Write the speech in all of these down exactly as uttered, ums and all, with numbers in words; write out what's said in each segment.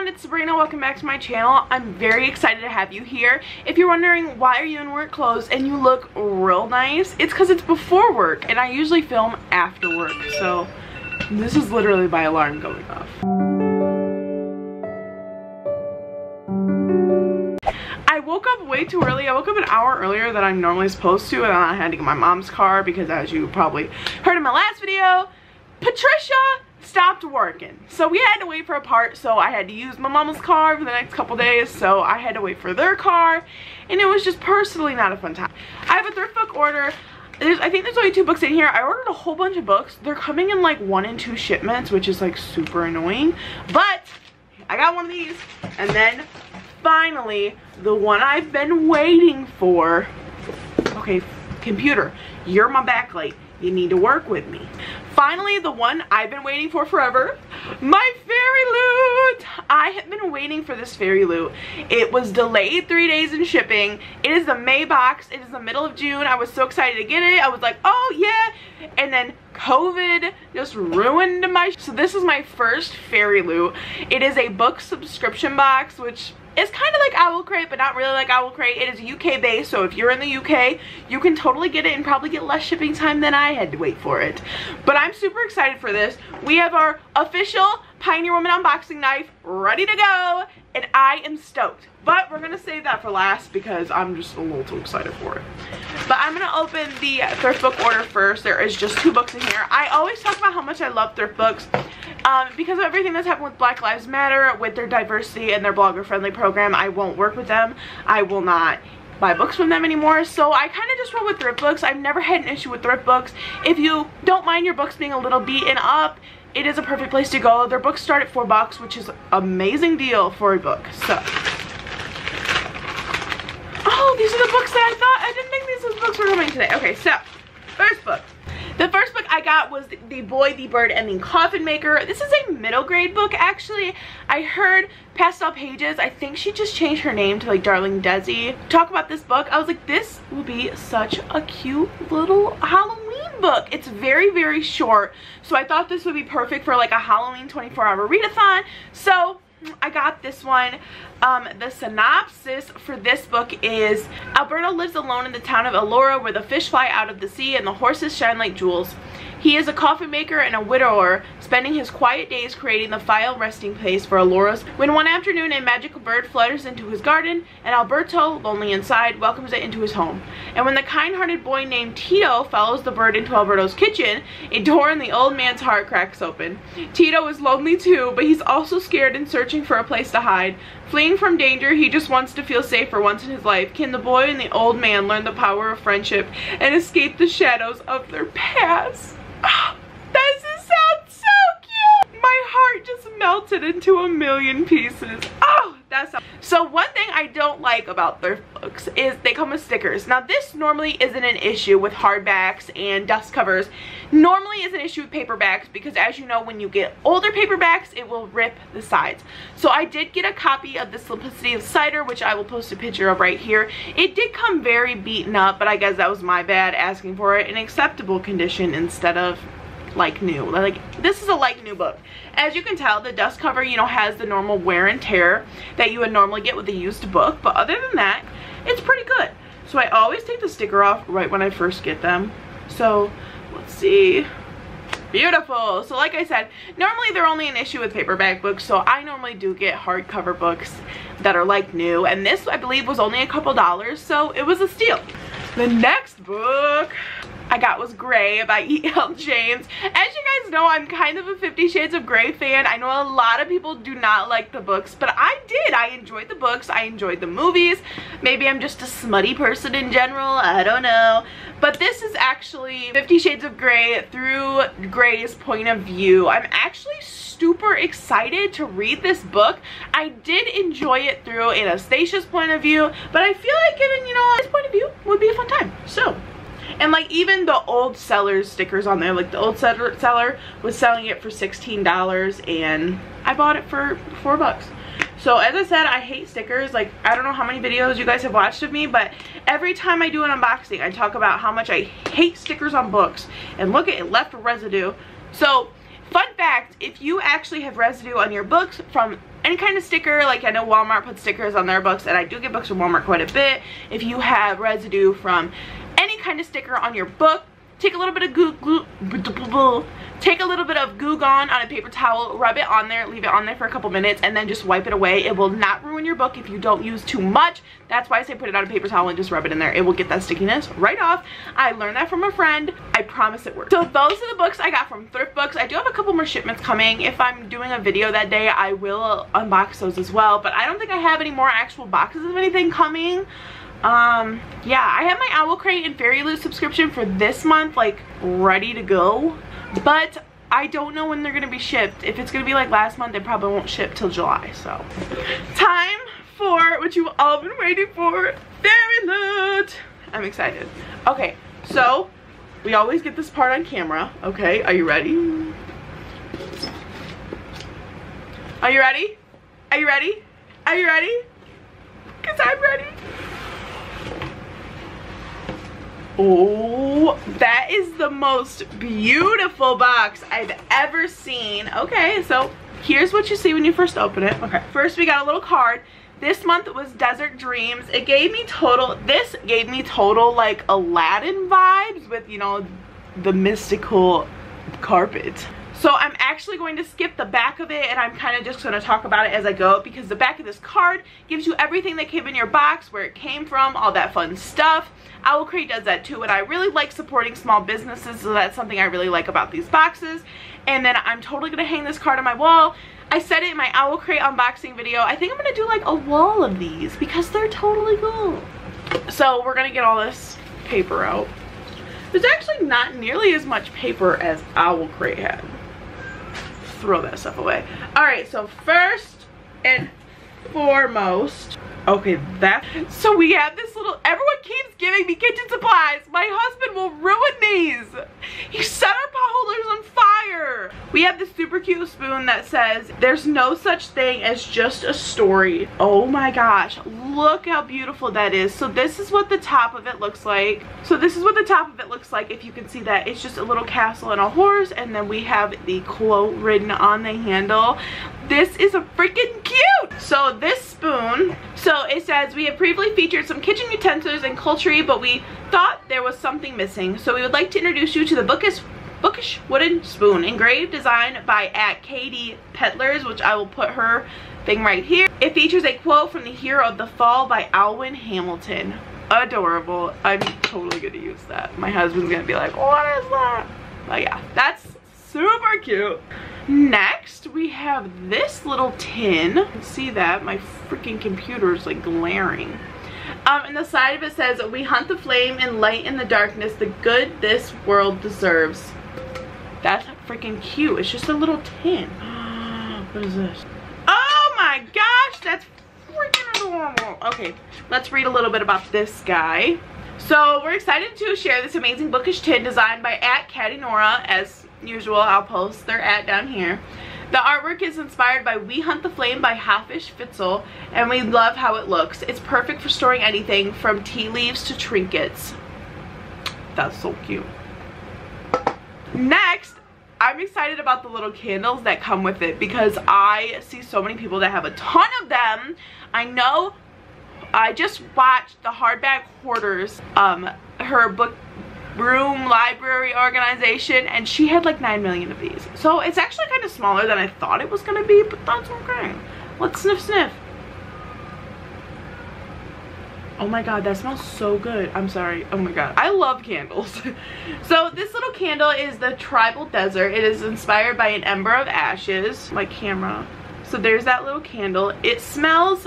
everyone, it's Sabrina. Welcome back to my channel. I'm very excited to have you here. If you're wondering why are you in work clothes and you look real nice, it's because it's before work and I usually film after work. So this is literally my alarm going off. I woke up way too early. I woke up an hour earlier than I'm normally supposed to, and I had to get my mom's car because, as you probably heard in my last video, Patricia stopped working. So we had to wait for a part, so I had to use my mama's car for the next couple days, so I had to wait for their car, and it was just personally not a fun time. I have a thrift book order. There's, I think there's only two books in here. I ordered a whole bunch of books. They're coming in like one and two shipments, which is like super annoying, but I got one of these, and then finally, the one I've been waiting for. Okay, computer, you're my backlight. You need to work with me. Finally, the one I've been waiting for forever, my Fairyloot. I have been waiting for this Fairyloot. It was delayed three days in shipping. It is the May box. It is the middle of June. I was so excited to get it. I was like, oh yeah. And then COVID just ruined my... So this is my first Fairyloot. It is a book subscription box, which... it's kind of like Owlcrate, but not really like Owlcrate. It is U K based, so if you're in the U K, you can totally get it and probably get less shipping time than I had to wait for it. But I'm super excited for this. We have our official Pioneer Woman unboxing knife ready to go, and I am stoked. But we're going to save that for last because I'm just a little too excited for it. But I'm going to open the thrift book order first. There is just two books in here. I always talk about how much I love thrift books. Um, because of everything that's happened with Black Lives Matter, with their diversity and their blogger-friendly program, I won't work with them. I will not buy books from them anymore. So I kind of just roll with ThriftBooks. I've never had an issue with ThriftBooks. If you don't mind your books being a little beaten up, it is a perfect place to go. Their books start at four bucks, which is an amazing deal for a book. So, oh, these are the books that I thought. I didn't think these books were coming today. Okay, so first book. The first book I got was The Boy, the Bird, and the Coffin Maker. This is a middle grade book, actually. I heard Pastel Pages, I think she just changed her name to like Darling Desi, talk about this book. I was like, this will be such a cute little Halloween book. It's very, very short. So I thought this would be perfect for like a Halloween twenty-four hour readathon. So I got this one. Um, the synopsis for this book is, Alberto lives alone in the town of Elora, where the fish fly out of the sea and the horses shine like jewels. He is a coffin maker and a widower, spending his quiet days creating the final resting place for Elora's. When one afternoon a magical bird flutters into his garden, and Alberto, lonely inside, welcomes it into his home. And when the kind-hearted boy named Tito follows the bird into Alberto's kitchen, a door in the old man's heart cracks open. Tito is lonely too, but he's also scared and searching for a place to hide. Fleeing from danger, he just wants to feel safe for once in his life. Can the boy and the old man learn the power of friendship and escape the shadows of their past? Oh, this sounds so cute. My heart just melted into a million pieces. Oh, that's so... One thing I don't like about thrift books is they come with stickers. Now, this normally isn't an issue with hardbacks and dust covers. Normally is an issue with paperbacks because, as you know, when you get older paperbacks, it will rip the sides. So I did get a copy of The Simplicity of Cider, which I will post a picture of right here. It did come very beaten up, but I guess that was my bad, asking for it in acceptable condition instead of like new. Like, this is a like new book. As you can tell, the dust cover, you know, has the normal wear and tear that you would normally get with a used book, but other than that, it's pretty good. So I always take the sticker off right when I first get them. So let's see. Beautiful. So like I said, normally they're only an issue with paperback books, so I normally do get hardcover books that are like new, and this I believe was only a couple dollars, so it was a steal. The next book I got was Gray by E L James. As you guys know, I'm kind of a Fifty Shades of Gray fan. I know a lot of people do not like the books, but I did. I enjoyed the books. I enjoyed the movies. Maybe I'm just a smutty person in general. I don't know. But this is actually Fifty Shades of Gray through Gray's point of view. I'm actually super excited to read this book. I did enjoy it through Anastasia's point of view, but I feel like giving, you know, his point of view would be a fun time. So... and like even the old seller's stickers on there, like the old seller was selling it for sixteen dollars and I bought it for four bucks. So as I said, I hate stickers. Like, I don't know how many videos you guys have watched of me, but every time I do an unboxing, I talk about how much I hate stickers on books, and look at it, left residue. So Fun fact, if you actually have residue on your books from any kind of sticker, like I know Walmart puts stickers on their books, and I do get books from Walmart quite a bit. If you have residue from any kind of sticker on your book, take a little bit of goo, goo take a little bit of Goo Gone on a paper towel, rub it on there, leave it on there for a couple minutes, and then just wipe it away. It will not ruin your book if you don't use too much. That's why I say put it on a paper towel and just rub it in there. It will get that stickiness right off. I learned that from a friend. I promise it works. So those are the books I got from ThriftBooks. I do have a couple more shipments coming. If I'm doing a video that day, I will unbox those as well, but I don't think I have any more actual boxes of anything coming. Um, yeah, I have my Owlcrate and Fairyloot subscription for this month, like, ready to go. But I don't know when they're going to be shipped. If it's going to be like last month, they probably won't ship till July, so. Time for what you've all been waiting for, Fairyloot! I'm excited. Okay, so, we always get this part on camera, okay? Are you ready? Are you ready? Are you ready? Are you ready? Because I'm ready. Oh, that is the most beautiful box I've ever seen. Okay, so here's what you see when you first open it. Okay, first we got a little card. This month was Desert Dreams. It gave me total, this gave me total like Aladdin vibes with, you know, the mystical carpet. So I'm actually going to skip the back of it, and I'm kind of just going to talk about it as I go, because the back of this card gives you everything that came in your box, where it came from, all that fun stuff. Owlcrate does that too, and I really like supporting small businesses, so that's something I really like about these boxes. And then I'm totally going to hang this card on my wall. I said it in my Owlcrate unboxing video. I think I'm going to do like a wall of these because they're totally cool. So we're going to get all this paper out. There's actually not nearly as much paper as Owlcrate had. Throw that stuff away. All right, so first and foremost, okay, that, so we have this little, everyone keeps giving me kitchen supplies. My husband will ruin these. He set our pot holders on fire. We have this super cute spoon that says, "There's no such thing as just a story." Oh my gosh, look how beautiful that is. So this is what the top of it looks like. So this is what the top of it looks like, if you can see that. It's just a little castle and a horse, and then we have the quote written on the handle. This is a freaking cute. So this spoon, so it says, "We have previously featured some kitchen utensils and cutlery, but we thought there was something missing. So we would like to introduce you to the bookish, bookish wooden spoon, engraved design by at katie petlers, which I will put her thing right here. It features a quote from The Hero of the Fall by Alwyn Hamilton." Adorable. I'm totally gonna use that. My husband's gonna be like, "What is that?" But yeah, that's super cute. Next, we have this little tin. You can see that? My freaking computer is like glaring. Um, and the side of it says, "We hunt the flame and light in the darkness, the good this world deserves." That's freaking cute. It's just a little tin. What is this? Oh my gosh, that's freaking adorable. Okay, let's read a little bit about this guy. So, we're excited to share this amazing bookish tin designed by at Catty Nora. As usual, I'll post their ad down here. The artwork is inspired by We Hunt the Flame by Hafsah Faizal, and we love how it looks. It's perfect for storing anything from tea leaves to trinkets. That's so cute. Next, I'm excited about the little candles that come with it, because I see so many people that have a ton of them. I know I just watched the Hardback Hoarders, um, her book room library organization, and she had like nine million of these. So it's actually kind of smaller than I thought it was gonna be, but that's okay. Let's sniff sniff. Oh my god, that smells so good. I'm sorry. Oh my god, I love candles. So this little candle is the tribal desert. It is inspired by An Ember of Ashes. My camera. So there's that little candle. It smells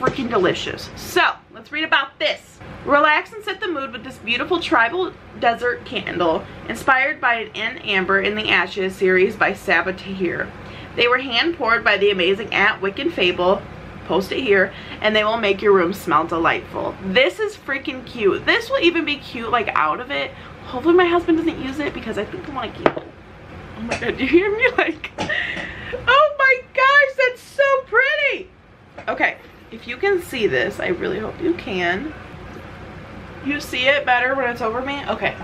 freaking delicious. So let's read about this. Relax and set the mood with this beautiful tribal desert candle, inspired by an An Ember in the Ashes series by Sabaa Tahir. They were hand poured by the amazing Aunt Wiccan Fable, post it here, and they will make your room smell delightful. This is freaking cute. This will even be cute like out of it. Hopefully my husband doesn't use it, because I think I want to keep it. Oh my god, do you hear me? Like, oh my gosh, that's so pretty. Okay, if you can see this, I really hope you can. You see it better when it's over me? Okay.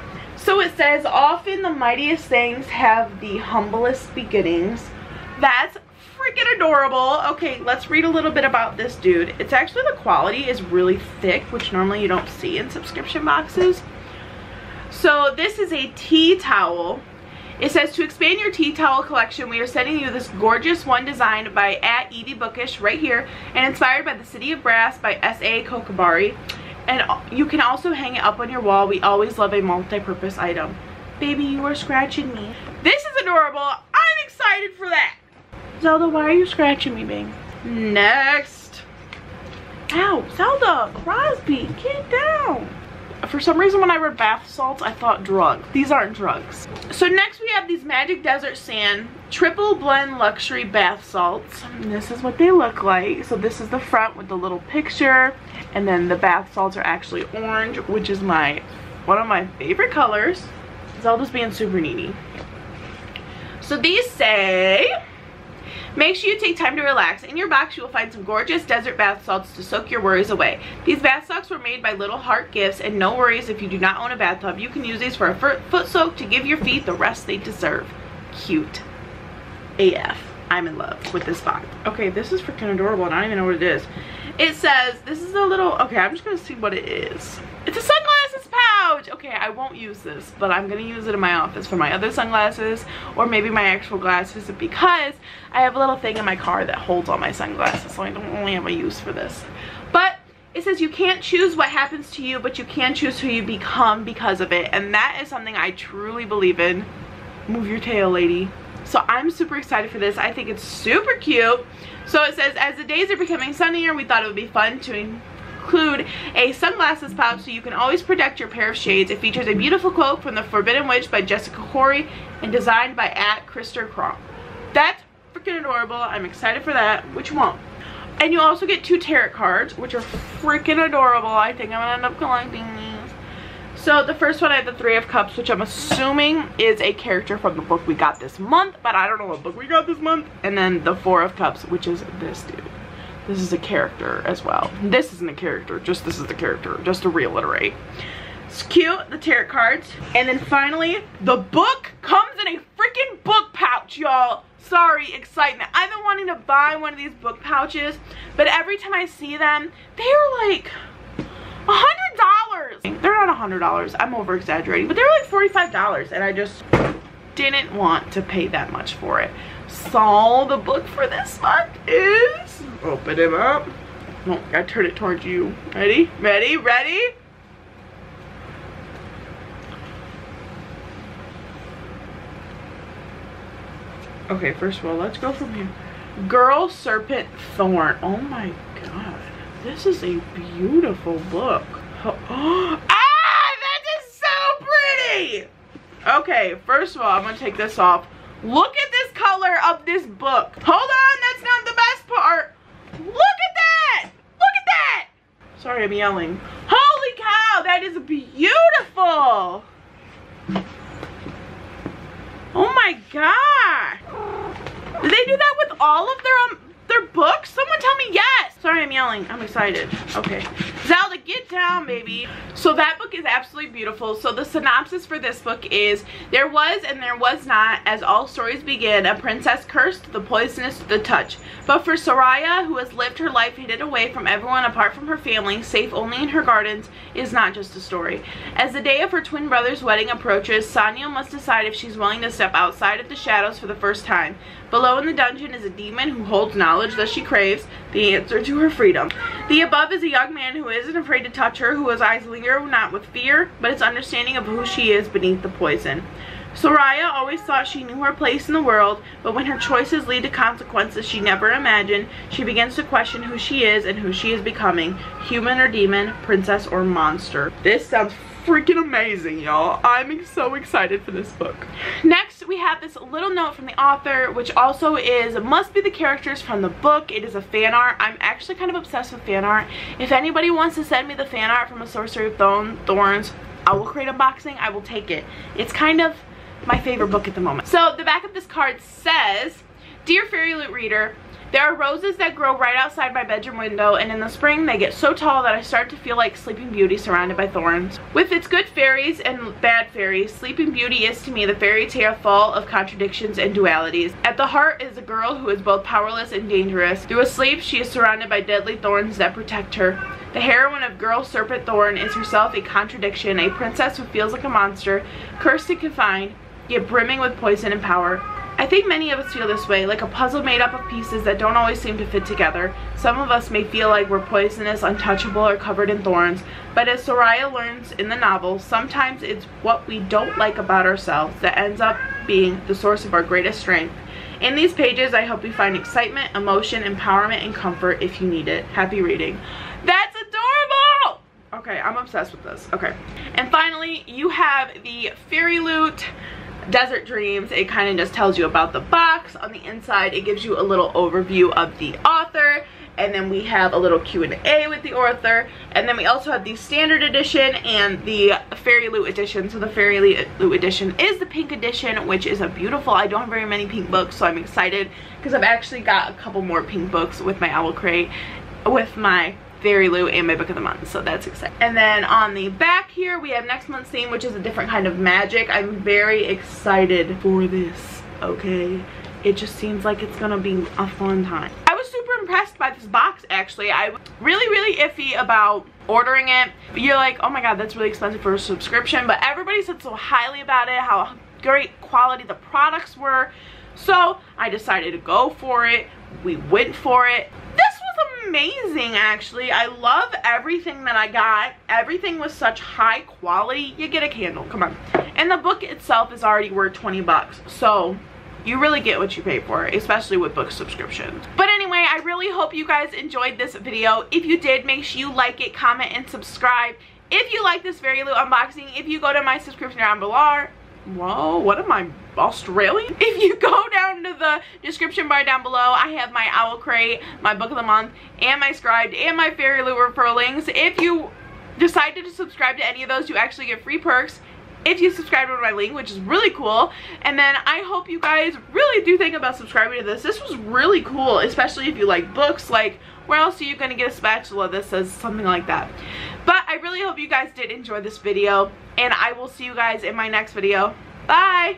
So it says, often the mightiest things have the humblest beginnings. That's freaking adorable. Okay, let's read a little bit about this dude. It's actually, the quality is really thick, which normally you don't see in subscription boxes. So this is a tea towel. It says, to expand your tea towel collection, we are sending you this gorgeous one designed by at Evie Bookish right here and inspired by the City of Brass by S A Kokabari. And you can also hang it up on your wall. We always love a multi-purpose item. Baby, you are scratching me. This is adorable. I'm excited for that. Zelda, why are you scratching me, babe? Next. Ow, Zelda, Crosby, get down. For some reason when I read bath salts, I thought drugs. These aren't drugs. So next we have these Magic Desert Sand Triple Blend Luxury Bath Salts. And this is what they look like. So this is the front with the little picture. And then the bath salts are actually orange, which is my one of my favorite colors. Zelda's being super needy. So these say, make sure you take time to relax. In your box, you will find some gorgeous desert bath salts to soak your worries away. These bath salts were made by Little Heart Gifts, and no worries if you do not own a bathtub. You can use these for a foot soak to give your feet the rest they deserve. Cute A F. I'm in love with this box. Okay, this is freaking adorable, and I don't even know what it is. It says, this is a little, okay, I'm just going to see what it is. It's a sunglasses pouch! Okay, I won't use this, but I'm going to use it in my office for my other sunglasses, or maybe my actual glasses, because I have a little thing in my car that holds all my sunglasses, so I don't only have a use for this. But it says you can't choose what happens to you, but you can choose who you become because of it, and that is something I truly believe in. Move your tail, lady. So I'm super excited for this. I think it's super cute. So it says, as the days are becoming sunnier, we thought it would be fun to include a sunglasses pouch so you can always protect your pair of shades. It features a beautiful quote from The Forbidden Witch by Jessica Corey and designed by at Krister Kronk. That's freaking adorable. I'm excited for that, which won't. And you also get two tarot cards, which are freaking adorable. I think I'm going to end up collecting these. So the first one, I have the Three of Cups, which I'm assuming is a character from the book we got this month, but I don't know what book we got this month. And then the Four of Cups, which is this dude. This is a character as well. This isn't a character, just this is the character, just to reiterate. It's cute, the tarot cards. And then finally, the book comes in a freaking book pouch, y'all. Sorry, excitement. I've been wanting to buy one of these book pouches, but every time I see them, they are like a hundred dollars. They're not a hundred dollars, I'm over exaggerating, but they're like forty-five dollars, and I just didn't want to pay that much for it. So the book for this month is, open it up, oh, I turn it towards you. Ready, ready, ready? Okay, first of all, let's go from here. Girl Serpent Thorn. Oh my god. This is a beautiful book. Oh, ah, that is so pretty! Okay, first of all, I'm going to take this off. Look at this color of this book. Hold on, that's not the best part. Look at that! Look at that! Sorry, I'm yelling. Holy cow, that is beautiful! Oh my god! Did they do that with all of their um, their books? Someone tell me yes! Sorry, I'm yelling. I'm excited. Okay. Zelda, get down, baby. So that book is absolutely beautiful. So the synopsis for this book is, there was and there was not, as all stories begin, a princess cursed, the poisonous, the touch. But for Soraya, who has lived her life hidden away from everyone apart from her family, safe only in her gardens, is not just a story. As the day of her twin brother's wedding approaches, Sonia must decide if she's willing to step outside of the shadows for the first time. Below in the dungeon is a demon who holds knowledge that she craves, the answer to her freedom. The above is a young man who isn't afraid to touch her, who his eyes linger not with fear, but its understanding of who she is beneath the poison. Soraya always thought she knew her place in the world, but when her choices lead to consequences she never imagined, she begins to question who she is and who she is becoming, human or demon, princess or monster. This sounds freaking amazing, y'all. I'm so excited for this book. Next, we have this little note from the author, which also is, must be the characters from the book. It is a fan art. I'm actually kind of obsessed with fan art. If anybody wants to send me the fan art from A Sorcery of Thorns, I will create unboxing. I will take it. It's kind of my favorite book at the moment. So the back of this card says, dear Fairyloot reader, There are roses that grow right outside my bedroom window, and in the spring they get so tall that I start to feel like Sleeping Beauty surrounded by thorns. With its good fairies and bad fairies, Sleeping Beauty is to me the fairy tale full of contradictions and dualities. At the heart is a girl who is both powerless and dangerous. Through a sleep, she is surrounded by deadly thorns that protect her. The heroine of Girl Serpent Thorn is herself a contradiction, a princess who feels like a monster, cursed and confined, yet brimming with poison and power. I think many of us feel this way, like a puzzle made up of pieces that don't always seem to fit together. Some of us may feel like we're poisonous, untouchable, or covered in thorns, but as Soraya learns in the novel, sometimes it's what we don't like about ourselves that ends up being the source of our greatest strength. In these pages, I hope you find excitement, emotion, empowerment, and comfort if you need it. Happy reading. That's adorable! Okay, I'm obsessed with this. Okay. And finally, you have the Fairyloot Desert Dreams. It kind of just tells you about the box. On the inside, it gives you a little overview of the author. And then we have a little Q and A with the author. And then we also have the standard edition and the Fairyloot edition. So the Fairyloot edition is the pink edition, which is a beautiful. I don't have very many pink books, so I'm excited because I've actually got a couple more pink books with my Owlcrate, with my Fairyloot, and my book of the month, so that's exciting. And then on the back here, we have next month's theme, which is a different kind of magic. I'm very excited for this, okay? It just seems like it's gonna be a fun time. I was super impressed by this box, actually. I was really, really iffy about ordering it. You're like, oh my god, that's really expensive for a subscription, but everybody said so highly about it, how great quality the products were, so I decided to go for it. We went for it. Amazing, actually. I love everything that I got. Everything was such high quality. You get a candle, come on. And the book itself is already worth twenty bucks, so you really get what you pay for, especially with book subscriptions. But anyway, I really hope you guys enjoyed this video. If you did, make sure you like it, comment, and subscribe. If you like this Fairyloot unboxing, if you go to my subscription down below, whoa, what am I, Australian? If you go down to the description bar down below, I have my Owlcrate, my book of the month, and my scribed, and my Fairyloot referral links. If you decided to subscribe to any of those, you actually get free perks if you subscribe to my link, which is really cool. And then I hope you guys really do think about subscribing to this. This was really cool, especially if you like books. Like, where else are you going to get a spatula that says something like that? But I really hope you guys did enjoy this video, and I will see you guys in my next video. Bye!